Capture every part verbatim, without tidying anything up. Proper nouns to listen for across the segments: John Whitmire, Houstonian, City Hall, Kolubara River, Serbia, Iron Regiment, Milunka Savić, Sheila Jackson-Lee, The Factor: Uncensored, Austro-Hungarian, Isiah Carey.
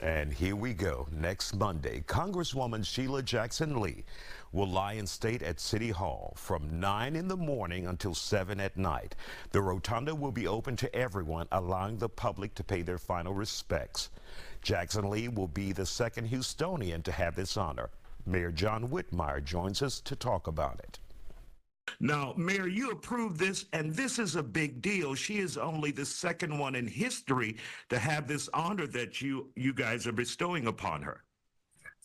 And here we go. Next Monday, Congresswoman Sheila Jackson-Lee will lie in state at City Hall from nine in the morning until seven at night. The rotunda will be open to everyone, allowing the public to pay their final respects. Jackson-Lee will be the second Houstonian to have this honor. Mayor John Whitmire joins us to talk about it. Now, Mayor, you approved this, and this is a big deal. She is only the second one in history to have this honor that you, you guys are bestowing upon her.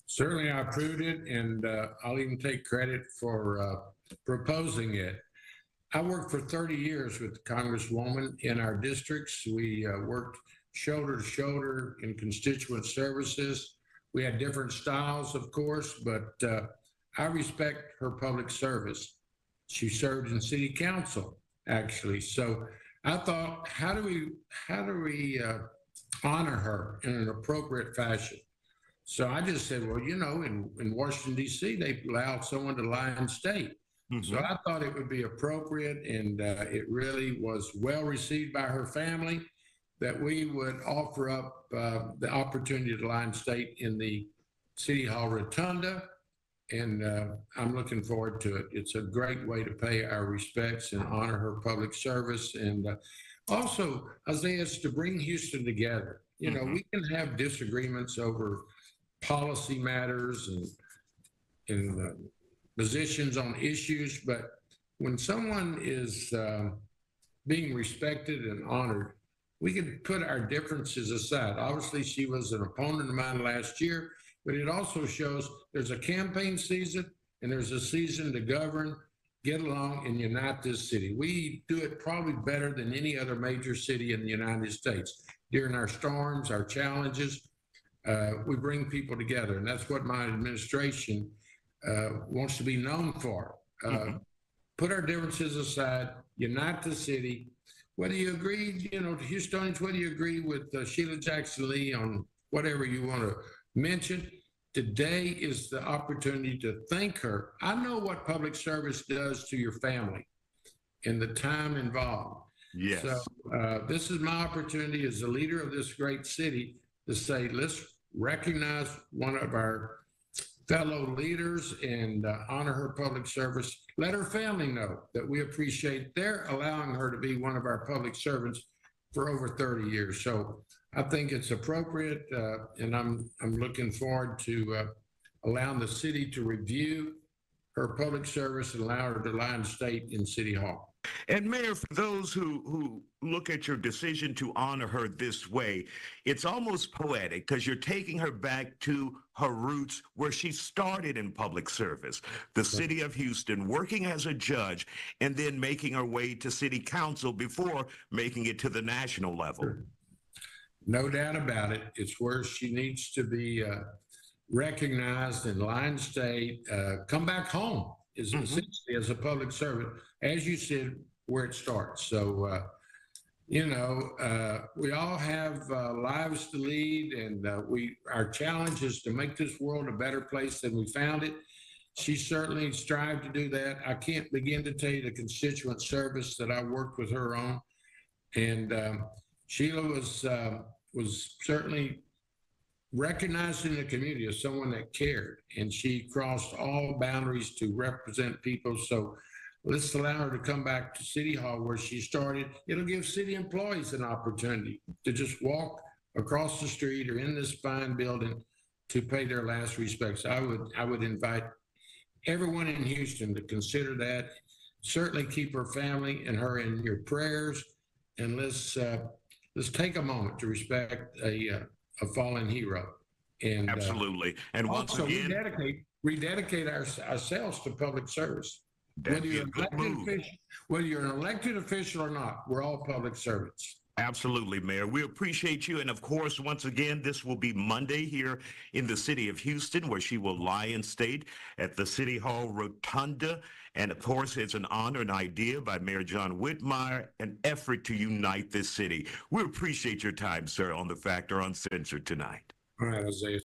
Certainly, I approved it, and uh, I'll even take credit for uh, proposing it. I worked for thirty years with the Congresswoman in our districts. We uh, worked shoulder to shoulder in constituent services. We had different styles, of course, but uh, I respect her public service. She served in city council, actually. So I thought, how do we how do we uh, honor her in an appropriate fashion? So I just said, well, you know, in, in Washington, D C, they allow someone to lie in state. Mm-hmm. So I thought it would be appropriate, and uh, it really was well received by her family that we would offer up uh, the opportunity to lie in state in the City Hall Rotunda. And uh, I'm looking forward to it. It's a great way to pay our respects and honor her public service. And uh, also, Isaiah, it's to bring Houston together. You know, mm-hmm. we can have disagreements over policy matters and, and uh, positions on issues, but when someone is uh, being respected and honored, we can put our differences aside. Obviously, she was an opponent of mine last year, but it also shows there's a campaign season and there's a season to govern, get along, and unite this city. We do it probably better than any other major city in the United States. During our storms, our challenges, uh, we bring people together, and that's what my administration uh, wants to be known for. Uh, mm-hmm. Put our differences aside, unite the city. Whether you agree, you know, Houstonians, whether you agree with uh, Sheila Jackson-Lee on whatever you want to mentioned, today is the opportunity to thank her. I know what public service does to your family and the time involved. Yes. So uh, this is my opportunity as a leader of this great city to say, let's recognize one of our fellow leaders and uh, honor her public service. Let her family know that we appreciate their allowing her to be one of our public servants for over thirty years. So I think it's appropriate, uh, and I'm I'm looking forward to uh, allowing the city to review her public service and allow her to lie in state in City Hall. And Mayor, for those who who look at your decision to honor her this way, it's almost poetic because you're taking her back to her roots where she started in public service, the city of Houston, working as a judge, and then making her way to city council before making it to the national level. Sure. No doubt about it. It's where she needs to be uh, recognized in line state. Uh, come back home is mm-hmm. essentially as a public servant, as you said, where it starts. So, uh, you know, uh, we all have uh, lives to lead, and uh, we our challenge is to make this world a better place than we found it. She certainly strived to do that. I can't begin to tell you the constituent service that I worked with her on, and um, Sheila was uh, was certainly recognized in the community as someone that cared, and she crossed all boundaries to represent people. So let's allow her to come back to City Hall where she started. It'll give city employees an opportunity to just walk across the street or in this fine building to pay their last respects. I would I would invite everyone in Houston to consider that. Certainly keep her family and her in your prayers, and let's uh, let's take a moment to respect a, uh, a fallen hero. And absolutely. Uh, and once again, rededicate, rededicate our, ourselves to public service. Whether you're, elected official, whether you're an elected official or not, we're all public servants. Absolutely, Mayor. We appreciate you. And of course, once again, this will be Monday here in the city of Houston, where she will lie in state at the City Hall Rotunda. And of course, it's an honor and idea by Mayor John Whitmire, an effort to unite this city. We appreciate your time, sir, on The Factor Uncensored tonight. All right, Isaiah.